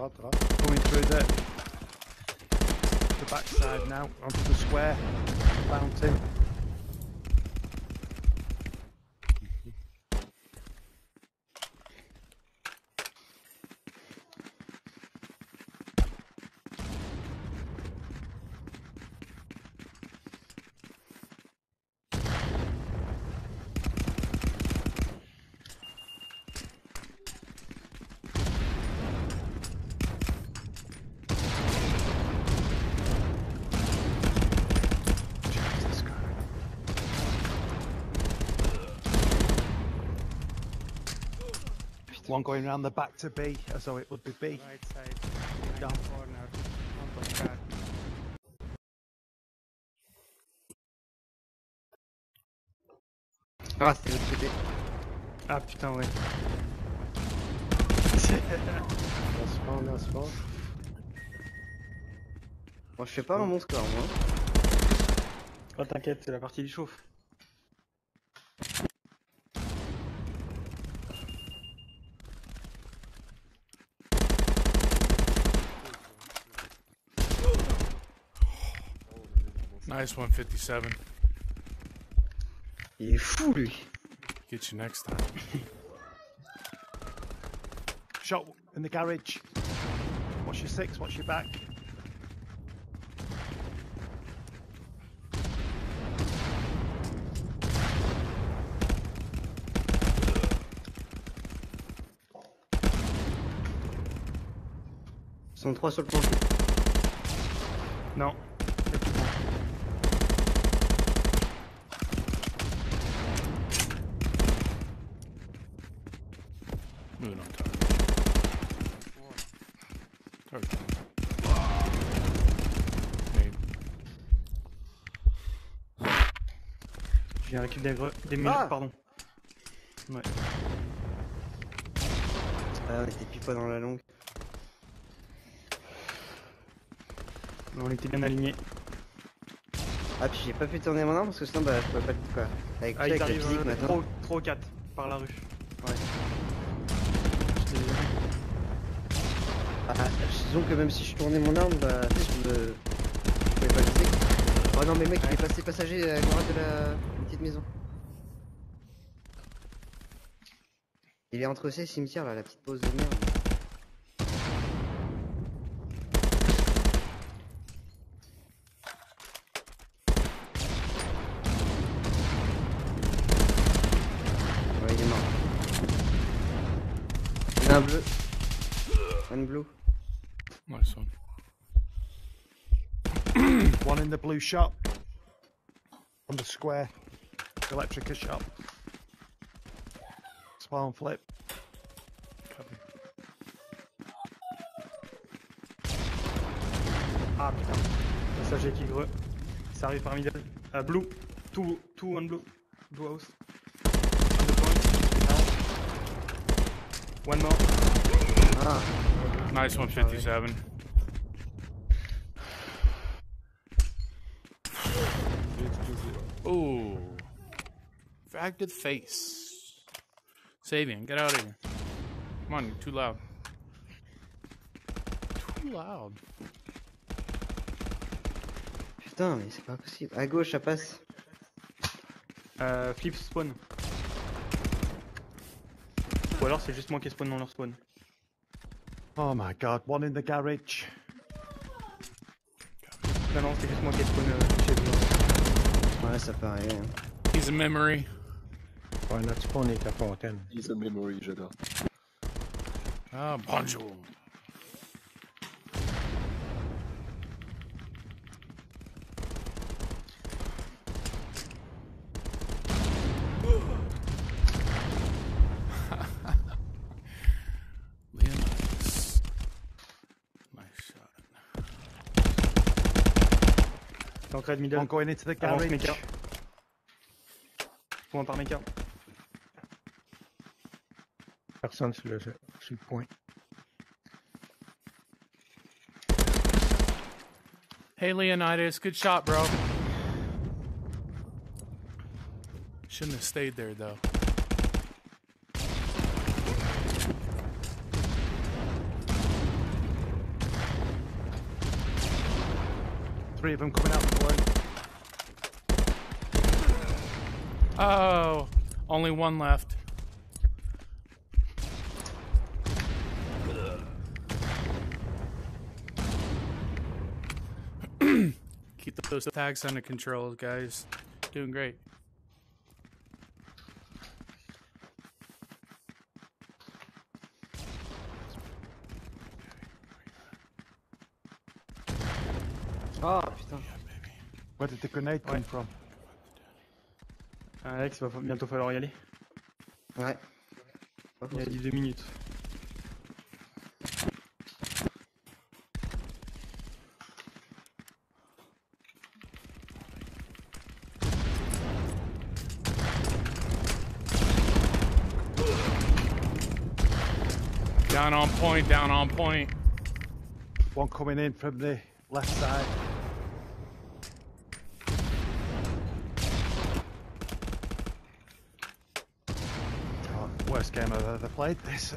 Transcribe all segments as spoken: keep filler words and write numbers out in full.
right, right. Coming through the, the backside now, onto the square, mountain. One going around the back to B, as though it would be B. Right side, right down corner. Oh my God. I think we did it. Absolutely. That's fun, that's fun. Moi je fais pas mon score moi. Oh t'inquiète, c'est la partie du chauffe. Nice one fifty-seven. Il est fou lui. Get you next time. Shot in the garage. Watch your six, watch your back. Ils sont trois sur le plan. Non. J'ai récupéré des minutes, ah pardon. Ouais. Ah, on était pile pas dans la longue. On était bien alignés. Ah, puis j'ai pas pu tourner mon arme parce que sinon bah je pouvais pas tout quoi. Avec ah, check, la physique euh, maintenant. trois ou quatre par la rue. Ouais. Ah, disons que même si je tournais mon arme, bah je, me... je pouvais pas viser. Oh non, mais mec, il est passé passager à droite de la. Maison. Il est entre ces cimetières là, la petite pause de merde. Ouais, il est mort. Il y a un bleu. One blue. Nice one. One in the blue shop. On the square. Electric shop. Spawn flip. Copy. Ah putain. Passager qui greu. Ça arrive parmi les uh, blue. Two, two on blue. Blue house. On the point. One more. Ah. Nice one fifty-seven. Oh. Fractured face. Sabian, get out of here. Come on, you're too loud. Too loud. Putain, mais c'est pas possible. À gauche, ça passe. Euh, flip spawn. Ou alors c'est juste moi qui spawn dans leur spawn. Oh my God, one in the garage. Non, non, c'est juste moi qui spawn euh, chez vous. Ouais, ça peut arriver. Hein. He's a memory. Oh, notre spawn est à Fontaine. He's a memory, j'adore. Ah, bonjour. Leonidas. Nice shot. Encore une middle. Encore une into the garage. Point par méca. Personne sur le, sur le point. Hey Leonidas, good shot, bro. Shouldn't have stayed there, though. Three of them coming out the way. Oh, only one left. Keep those tags under control, guys. Doing great. Oh, putain. Where did the grenade come from? Alex, va bientôt falloir y aller. Ouais. Il y a dix-deux minutes. Down on point, down on point. One coming in from the left side. Oh, worst game I've ever played this. Uh.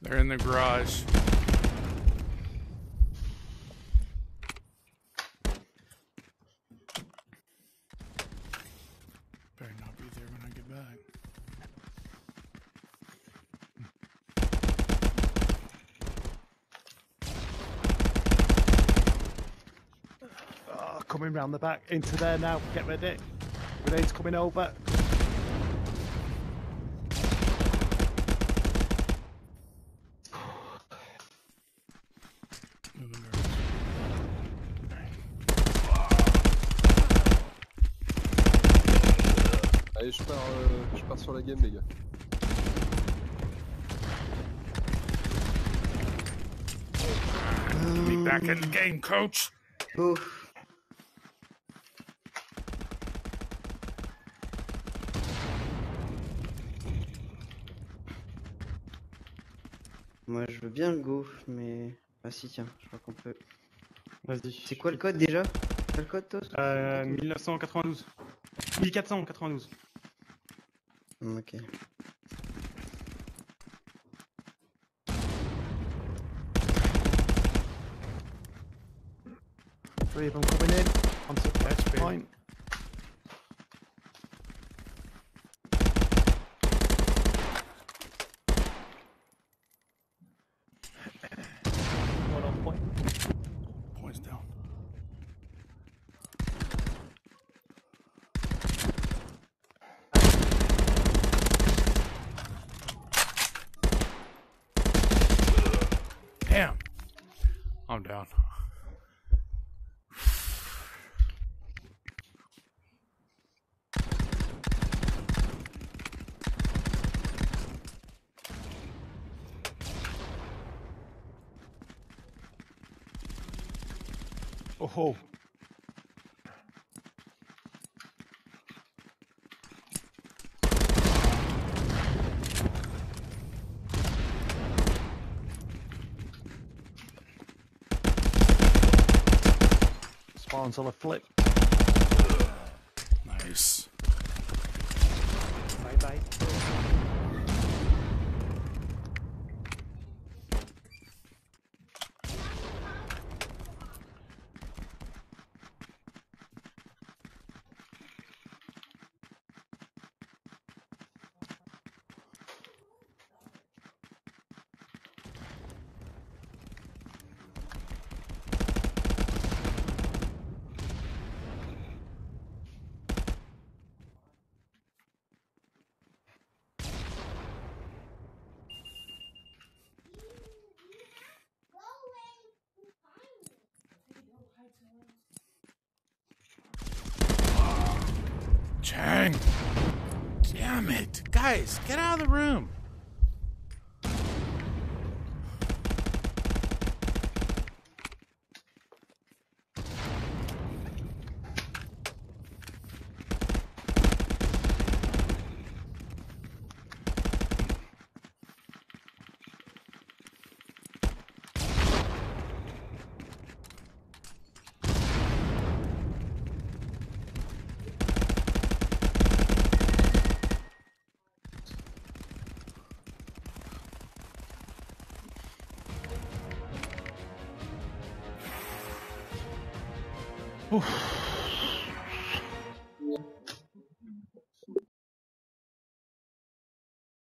They're in the garage. Better not be there when I get back. Oh, coming round the back, into there now. Get ready. Grenade's coming over. Allez, je pars, euh, je pars sur la game, les gars. Be back in the game, coach. Ouf. Moi, je veux bien le go, mais ah si tiens, je crois qu'on peut. Vas-y. C'est quoi le code déjà? Quel code toi? Euh, mille neuf cent quatre-vingt-douze. mille quatre cent quatre-vingt-douze. Ok. Three of them coming in. On to the first point. One on point. Point's down. Damn. I'm down. Oh ho. Spawns on a flip. Nice. Bye bye. Chang! Damn it! Guys, get out of the room! Oof.